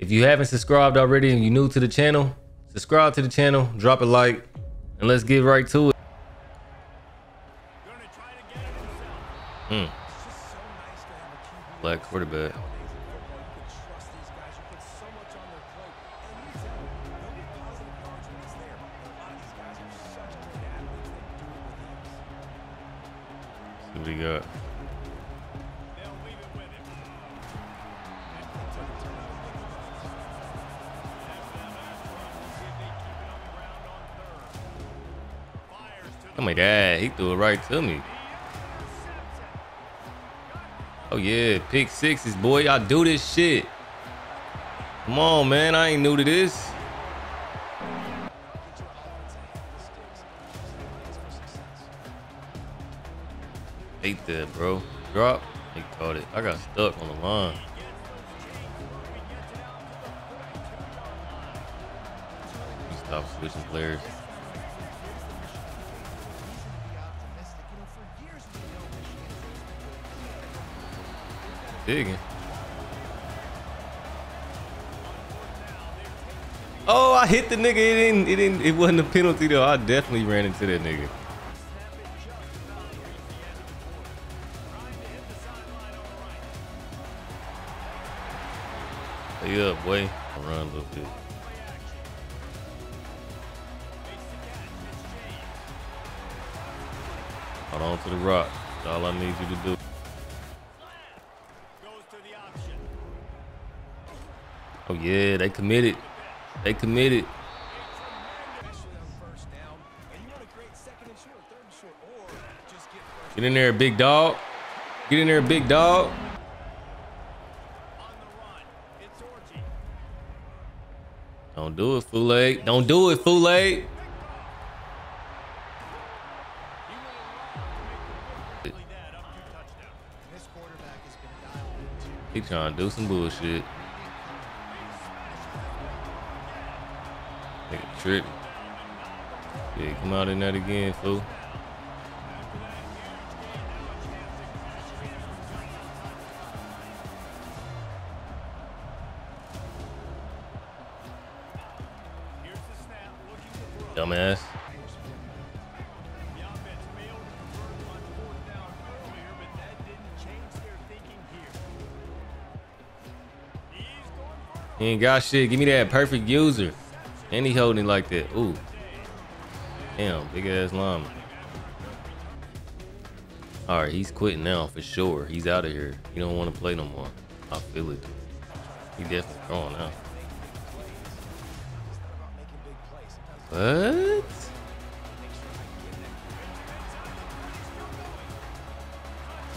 If you haven't subscribed already and you're new to the channel, subscribe to the channel, drop a like, and let's get right to it. Black quarterback. See what he got. Oh my God, he threw it right to me. Oh yeah, pick sixes, boy. Y'all do this shit. Come on, man. I ain't new to this. Hate that, bro. Drop. He caught it. I got stuck on the line. Stop switching players. Digging. Oh, I hit the nigga. It wasn't a penalty though. I definitely ran into that nigga. Stay up, boy. I'll run a little bit. Hold on to the rock. That's all I need you to do. Oh yeah, they committed. They committed. Get in there, big dog. Get in there, big dog. Don't do it, Foulade. Don't do it, Foulade. He trying to do some bullshit. Nigga trip. Yeah, come out in that again, fool. Dumbass. He ain't got shit. Give me that perfect user. And he holding like that. Ooh. Damn, big ass llama. All right, he's quitting now for sure. He's out of here. He don't want to play no more. I feel it. He definitely throwing out. What?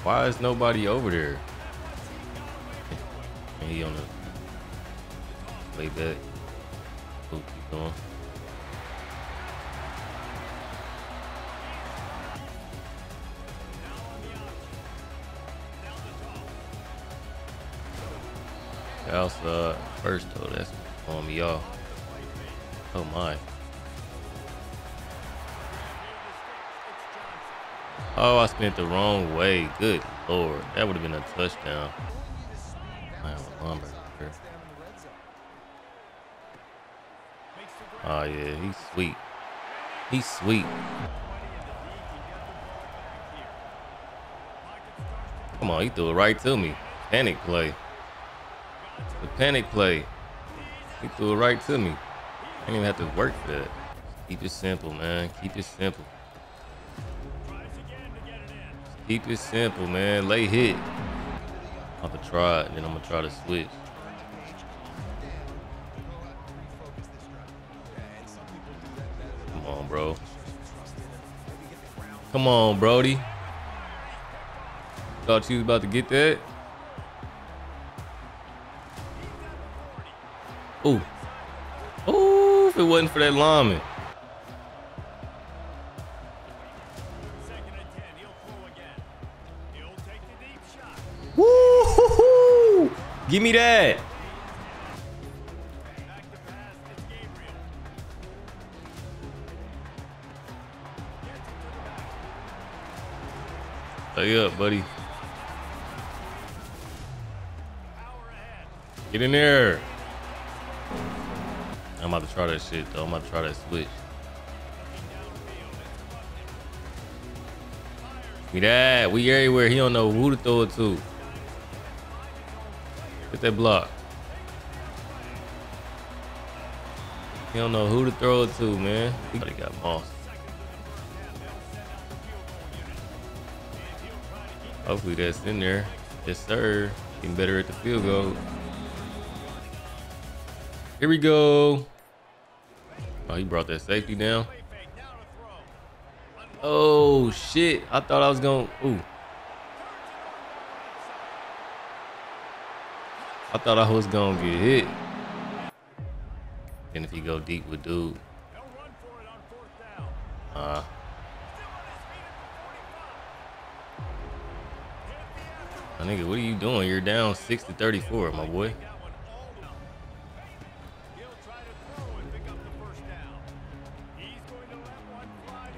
Why is nobody over there? And he on the way back. Outside first though, that's on me off. Oh my. Oh, I spent the wrong way. Good Lord, that would have been a touchdown. Oh yeah, he's sweet. He's sweet. Come on, he threw it right to me. Panic play. The panic play. He threw it right to me. I didn't even have to work for that. Keep it simple, man. Keep it simple. Keep it simple, man. Lay hit. I'm gonna try it, then I'm gonna try to switch. Bro, come on, Brody. Thought you was about to get that. Ooh, ooh! If it wasn't for that lineman. Woo hoo hoo! Give me that. Stay up, buddy. Get in there. I'm about to try that shit though. I'm about to try that switch. We that. We everywhere. He don't know who to throw it to. Get that block. He don't know who to throw it to, man. He got Moss. Hopefully that's in there. Yes, sir. Getting better at the field goal. Here we go. Oh, he brought that safety down. Oh, shit. I thought I was going to... Ooh. I thought I was going to get hit. And if he go deep with dude. My nigga, what are you doing? You're down 6-34, my boy.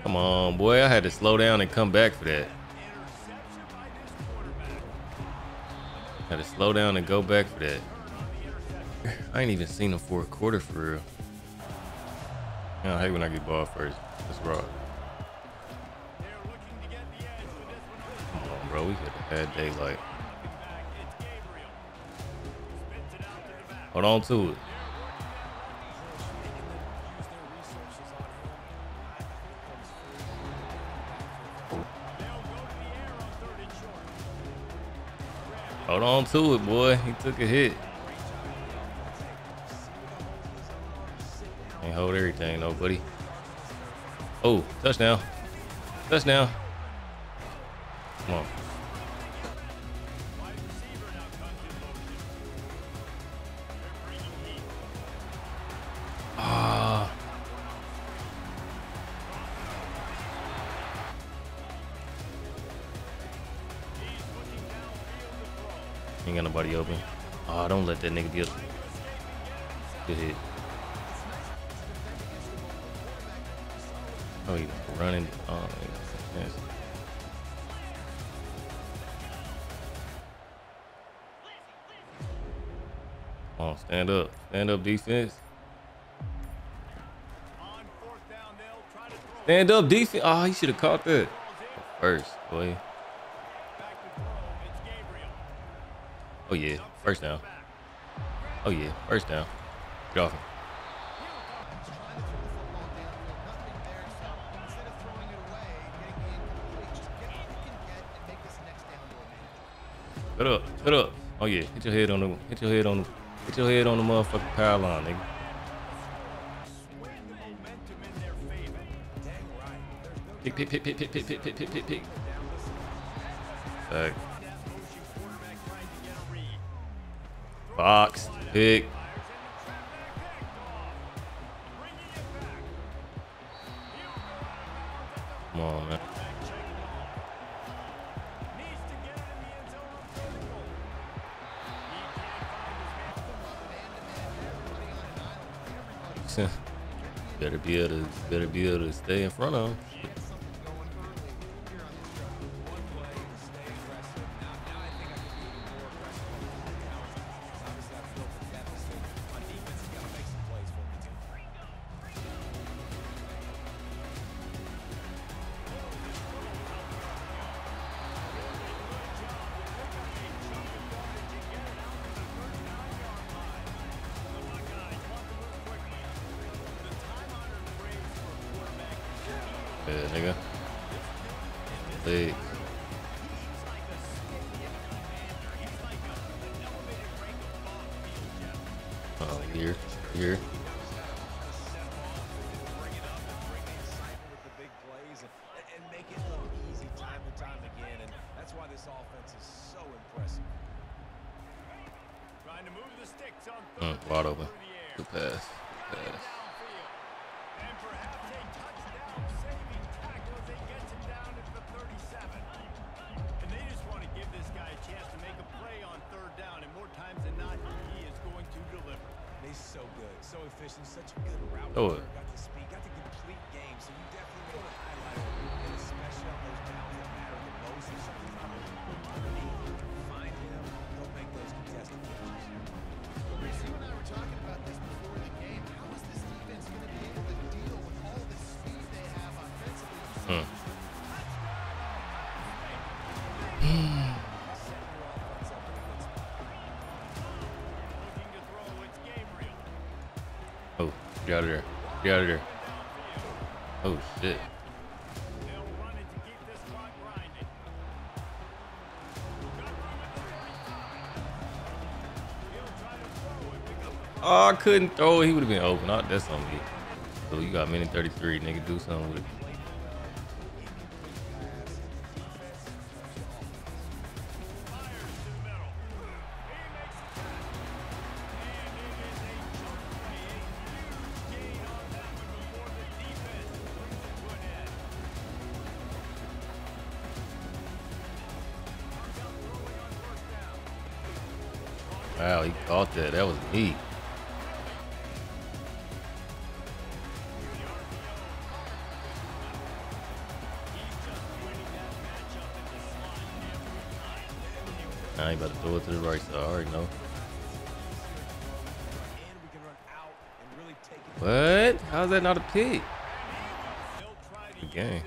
Come on, boy. I had to slow down and come back for that. Had to slow down and go back for that. I ain't even seen him for a quarter for real. I hate when I get ball first. That's raw. Come on, bro. We had a bad day. Like, hold on to it. Hold on to it, boy. He took a hit. Can't hold everything, though, buddy. Oh, touchdown. Touchdown. Come on. Ain't got nobody open. Oh, don't let that nigga be up. Good hit. Oh, he's running. Oh, yes. Come on, stand up. Stand up, defense. Stand up, defense. Oh, he should have caught that first, boy. Oh yeah, first down. Oh yeah, first down. Get off him. Get up, get up. Oh yeah, hit your head on the, hit your head on the motherfucking power line, nigga. Pick, pick, pick, pick, pick, pick, pick, pick, pick, pick, pick. All right. Box pick. Come on, man. better be able to stay in front of him. Yeah, nigga. Hey. Oh, here, here. Wide open. Good pass. Good pass. So good, so efficient, such a good route. Oh, got the speed, got the complete game, so you definitely want to highlight it, especially on those downs that matter the most. If something's not underneath, find him, he'll make those contested catches. Mauricio and I were talking about this before the game. How is this Oh, get out of there. Get out of there. Oh, shit. Oh, I couldn't throw it. He would have been open. Oh, that's on me. So you got minute 33, nigga. Do something with it. Wow, he caught that. That was neat. I ain't about to throw it to the right side. I already know. What? How's that not a pick? Good game.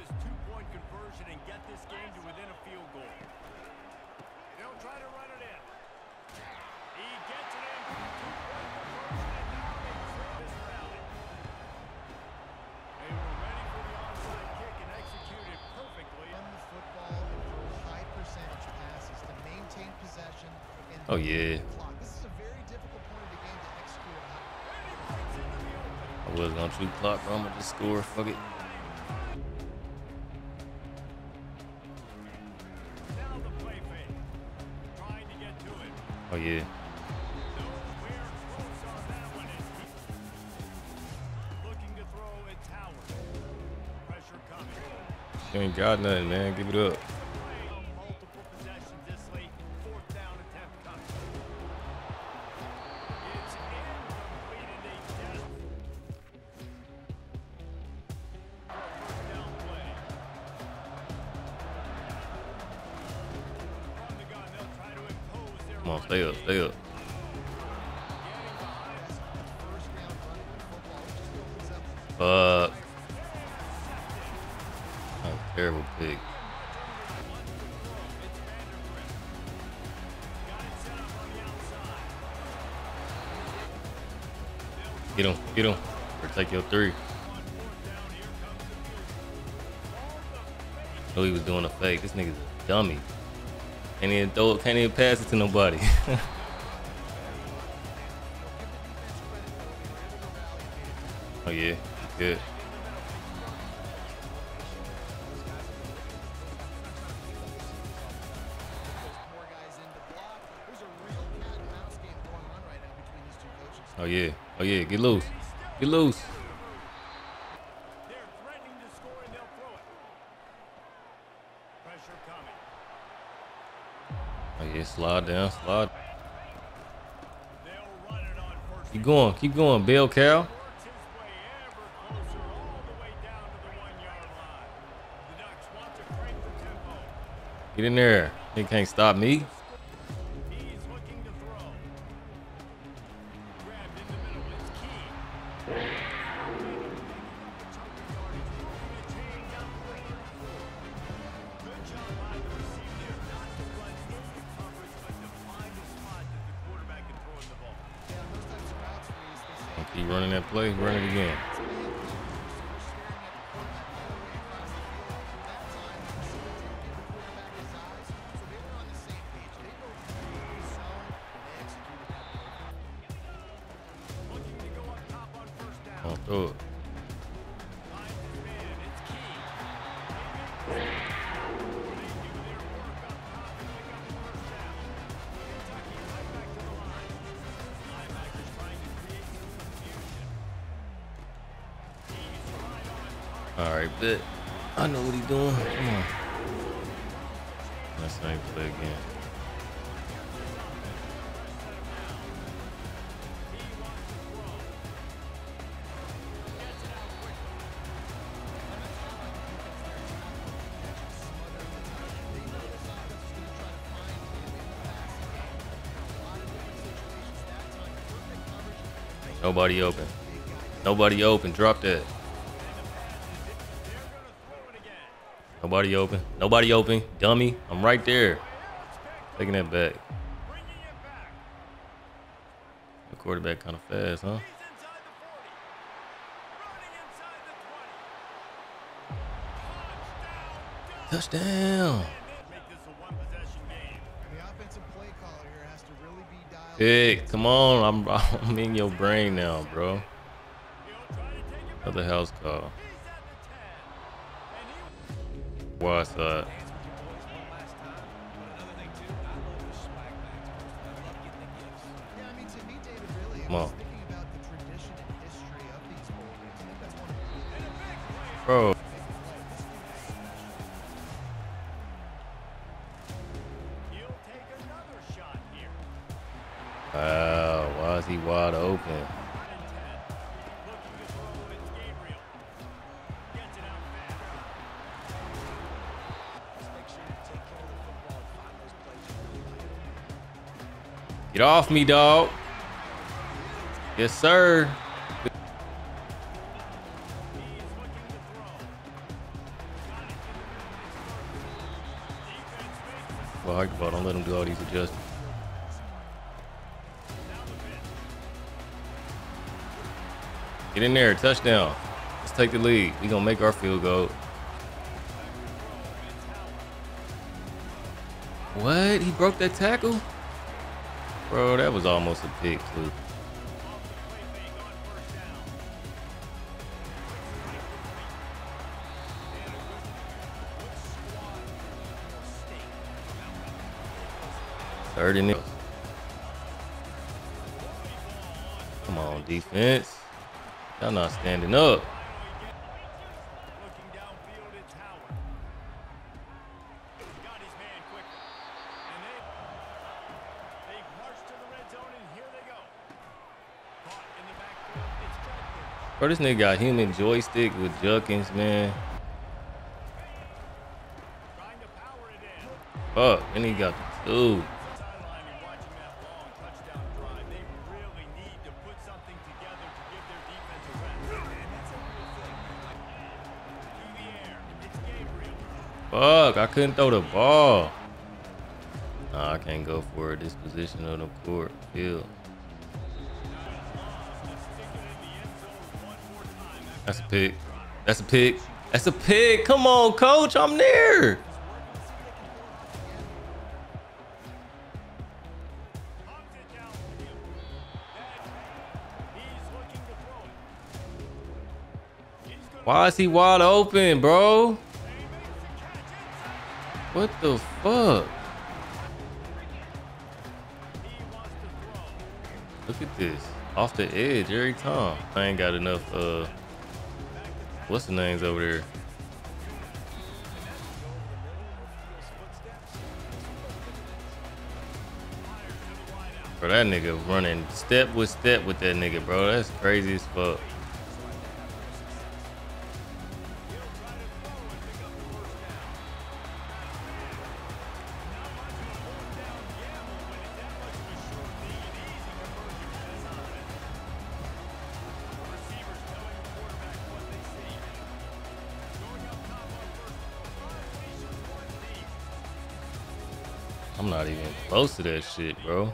Oh yeah. I was gonna shoot clock, but I'm gonna just score. Fuck it. Oh yeah. You ain't got nothing, man. Give it up. Come on, stay up, stay up. Fuck. Oh, terrible pick. Get him, get him. Or take your three. Oh, he was doing a fake. This nigga's a dummy. Can't even throw it, can't even pass it to nobody. Oh yeah, good. Oh yeah, oh yeah, get loose. Get loose. Oh yeah, slide down, slide. Keep going, Bell Cow. Get in there. They can't stop me. Keep running that play, run it again. Oh, throw it. All right, but I know what he's doing. Come on. Let's not even play again. Nobody open. Nobody open. Drop that. Nobody open. Nobody open. Dummy. I'm right there. Taking that back. The quarterback kind of fast, huh? Touchdown. Hey, come on. I'm in your brain now, bro. Another house call. What's up? Come on. Bro. Wow, why is he wide open? Get off me, dog. Yes, sir. Well, don't let him do all these adjustments. Get in there, touchdown. Let's take the lead. We're gonna make our field goal. What? He broke that tackle? Bro, that was almost a pick, too. Third and nil. Come on, defense. Y'all not standing up. Bro, this nigga got human joystick with Judkins, man. Fuck, and he got the two. Fuck, I couldn't throw the ball. Nah, I can't go for it. This position on the court field. That's a pick. That's a pick. That's a pick. Come on, coach. I'm there. Why is he wide open, bro? What the fuck? Look at this. Off the edge every time. I ain't got enough, what's the names over there? Bro, that nigga running step with that nigga, bro. That's crazy as fuck. I'm not even close to that shit, bro.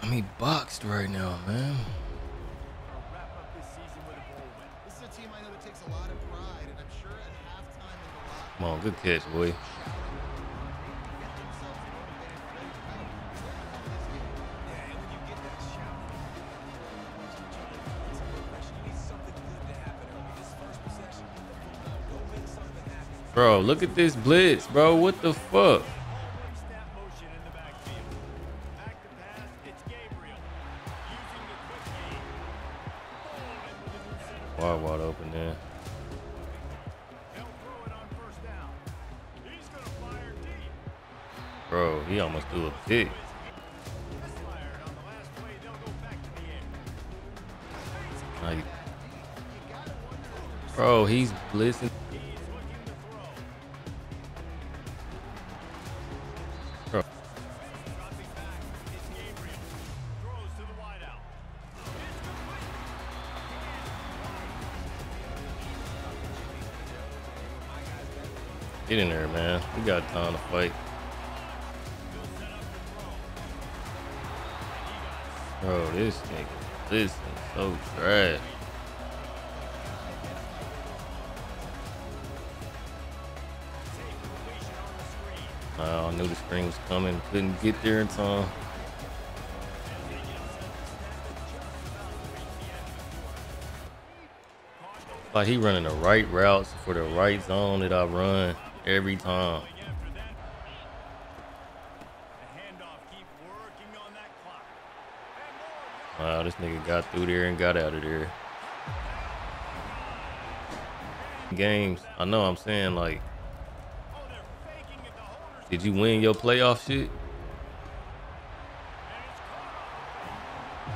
I'm mean, boxed right now, man. Come on, good catch, boy. Bro, look at this blitz, bro. What the fuck? Wide open there. Bro, he almost threw a pick. Now Bro, he's blitzing. Bro. Get in there, man. We got time to fight. Bro, this nigga, this is so trash. I knew the screen was coming, couldn't get there in time. Like he running the right routes for the right zone that I run every time. Wow, this nigga got through there and got out of there. Games, I know I'm saying, like, did you win your playoff shit?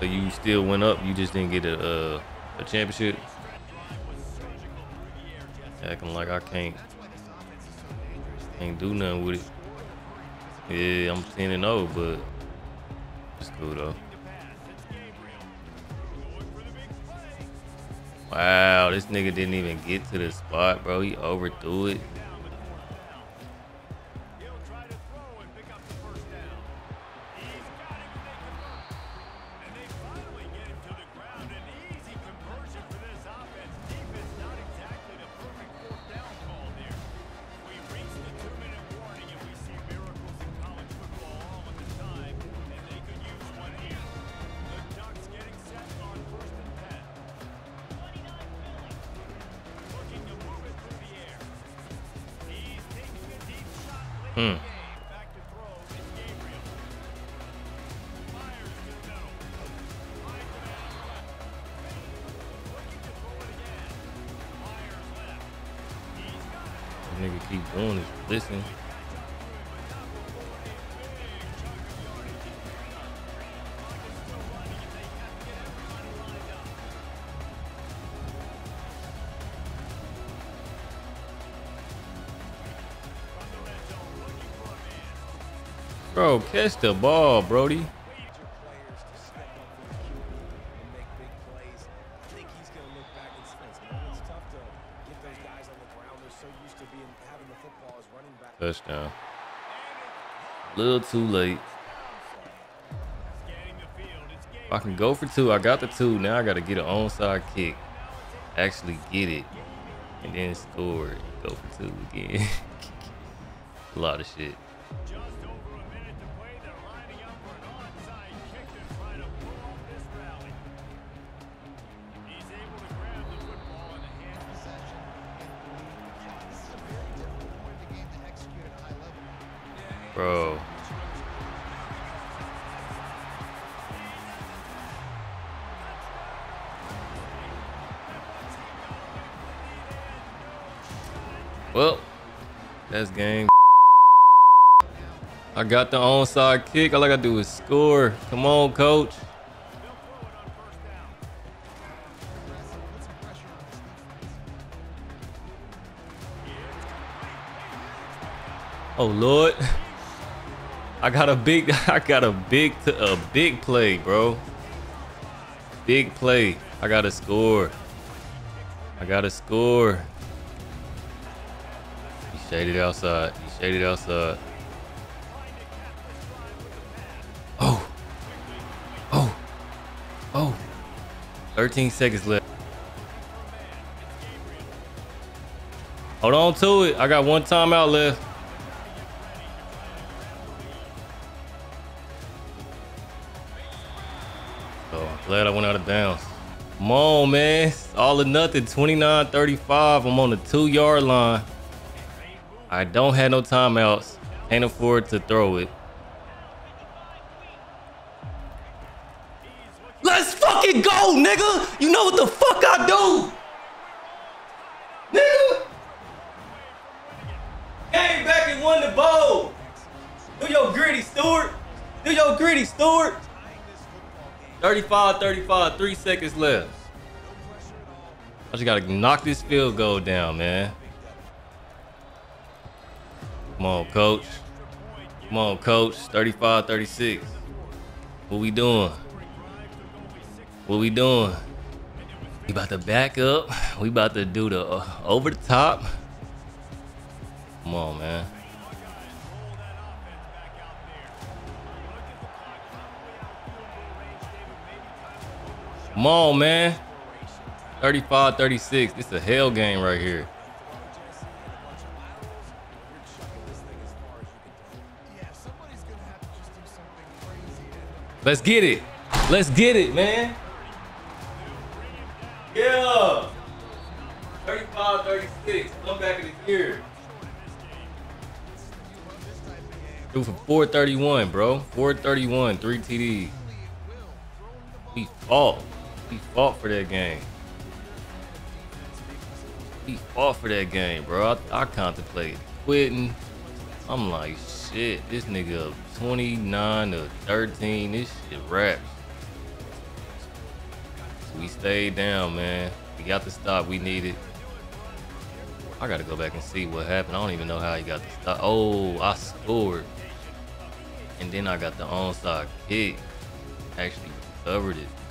So you still went up, you just didn't get a championship? Acting like I can't do nothing with it. Yeah, I'm 10-0, but it's cool though. Wow, this nigga didn't even get to the spot, bro. He overthrew it. Hmm. That nigga keep doing this. Listen. Bro, catch the ball, Brody. Touchdown. A little too late. I can go for two. I got the two. Now I got to get an onside kick. Actually get it. And then score it. Go for two again. A lot of shit. Bro. Well, that's game. I got the onside kick. All I gotta do is score. Come on, coach. Oh Lord. I got a big play, bro. Big play. I gotta score. I gotta score. You shaded outside. You shaded outside. Oh. Oh. Oh. 13 seconds left. Hold on to it. I got one timeout left. Glad I went out of bounds. Come on, man. It's all or nothing. 29-35. I'm on the 2-yard line. I don't have no timeouts. Can't afford to throw it. Let's fucking go, nigga. You know what the fuck I do. Nigga. Came back and won the bowl. Do your gritty, Stewart. Do your gritty, Stewart. 35-35, 3 seconds left. I just gotta knock this field goal down, man. Come on, coach. Come on, coach. 35, 36. What we doing? What we doing? We about to back up. We about to do the over the top. Come on, man. Come on, man. 35, 36. This is a hell game right here. Let's get it. Let's get it, man. Yeah. 35, 36. Come back in the gear. Dude, for 431, bro. 431, 3 TDs. We fought. We fought for that game. We fought for that game, bro. I contemplated quitting. I'm like, shit, this nigga up 29 to 13. This shit wraps. We stayed down, man. We got the stop we needed. I gotta go back and see what happened. I don't even know how he got the stop. Oh, I scored. And then I got the onside kick. Actually covered it.